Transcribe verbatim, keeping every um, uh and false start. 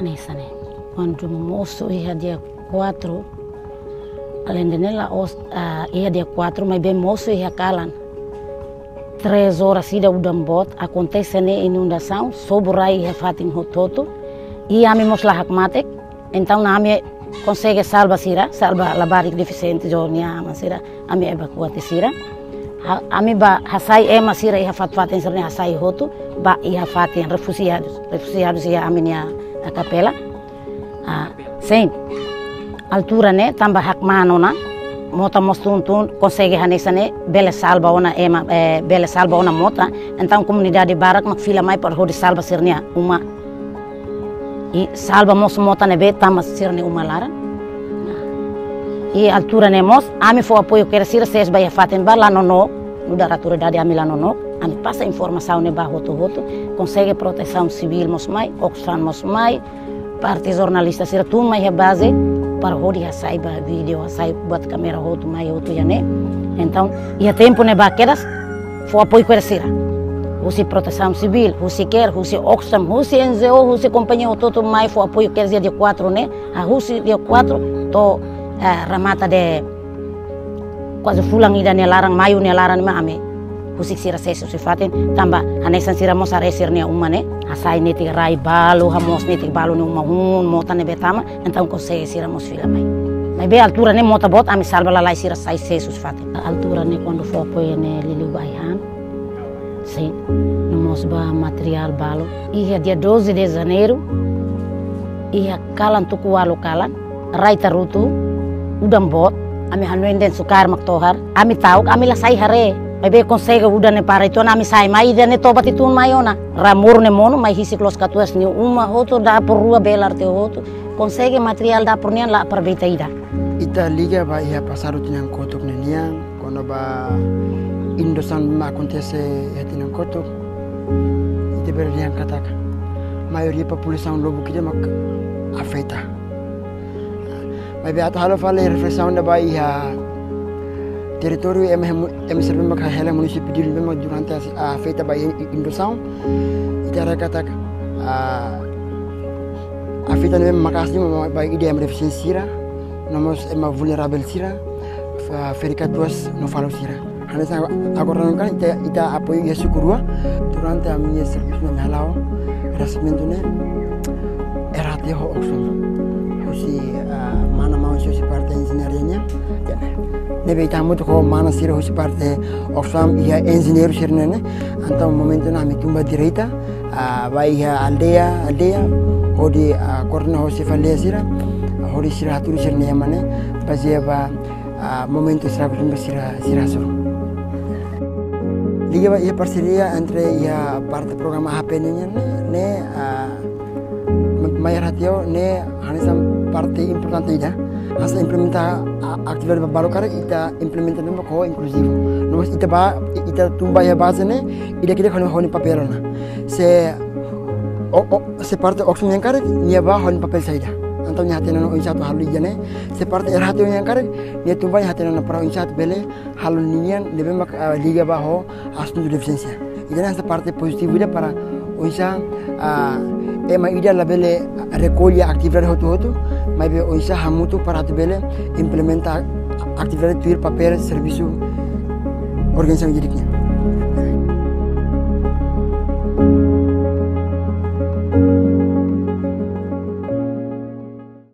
anisane. Cuando hija de cuatro, al entender la hija de cuatro, me ven mozo hija calan. Tres horas ida udambot, acontece inundação, sobra hija fatin hototo, y amemos la hakmatek, entonces ame consegue salva sira, salva la barriga deficiente, yo ni ama sira, ame evacuate sira. Ami ba hasai ema sira hija fatfatin sira hasai hoto, ba hija fatin refugiados, refugiados hija amenia a capela. Sim, altura né, também hakmano na, mota mostun tun consegue hanesan né, bela salva ona ema, bela salva ona mota, então comunidade barak macfila mai para hoje salva sirnia uma, e salva mos mota né be tamas sirnia uma lara, e altura né mos, ami foi apoio que recira seis baia faten bar lá no no, no da altura da de ami lá no no, ami passa informação né ba hoto hoto, consegue proteção civil mos mai, Oxfam mos mai. Parte jornalista será tu mais a base para hoje a saiba vídeo a saiba bate câmera outro mais outro já né então e a tempo né baqueras foi apoio que será o se proteção civil o se quer o se Oxfam o se N G O o se companhia outro mais foi apoio que será de quatro né a o se de quatro to ramata de quase fulang ida nelaran maio nelaran mame Kusik sira sesu sifatin tambah anesan sira mos aresir ne umma ne asai ne ti rai balu hamos ne ti balu ne umma hun mota ne betama então consegue sira mos fila mai mai be altura ne mota bot ami salva la lai sira sai sesu sifatin altura ne quando for apoio ne lili baihan sim no mos ba material balu ia dia doze de janeiro ia kalan tuku walu kalan rai tarutu udam bot ami hanuen den sukar maktohar ami tauk ami la sai hare Maybe consegue udah ne para itu nami saya mai dan ne tobat itu mayona ramur ne mono mai hisik los katuas ni uma hoto da porua belar te hoto consegue material da pornian la perbeta ida ita liga ba ia pasar utnyang kotok ne niang kono ba indosan ma acontece etin kotok ite berliang kataka maioria população lobo kite mak afeta maybe ata halo fale reflexão da ba ia território é mesmo é mesmo servindo para aquela município de Ribeirão durante a feita da inundação e terá que atacar a feita não é mais assim para ideia de eficiência nós é mais vulnerável sira ferica duas não falou sira agora não quer então então apoio Jesus curou durante a minha serviço na Malau recebendo né era terra Oxfam hoje mana mãos hoje parte engenharia Nebe itamu tu ko mana siro hosi parte Oxfam ia engenheiro sirnene, então momento na mitumba direita, vai a aldeia aldeia, hoje a corna hosi falei sira, hoje sira haturi sirnene mané, baseava momento sira brinda sira sira sor. Liga ia parceria entre ia parte programa hapenenya ne maior hatio ne hanisam parte importante ida. As implementar a atividade baru cara ita implementar mesmo com inclusivo, nós ita ba ita tumba a base né, ida kita hone hone papel na, se o se parte Oxfam yang cara nia ba hone papel saja, então nia hati nana insya tu halu ija né, se parte erhati yang cara nia tumba nia hati nana para insya tu bela halu nian lebe mak liga ba ho asnu deficiência, ida nana se parte positivo ida para insya é mais ida la bela recolha atividade hoto hoto mas o Isa hamuto para atender implementar atividades de papel serviço organização jurídica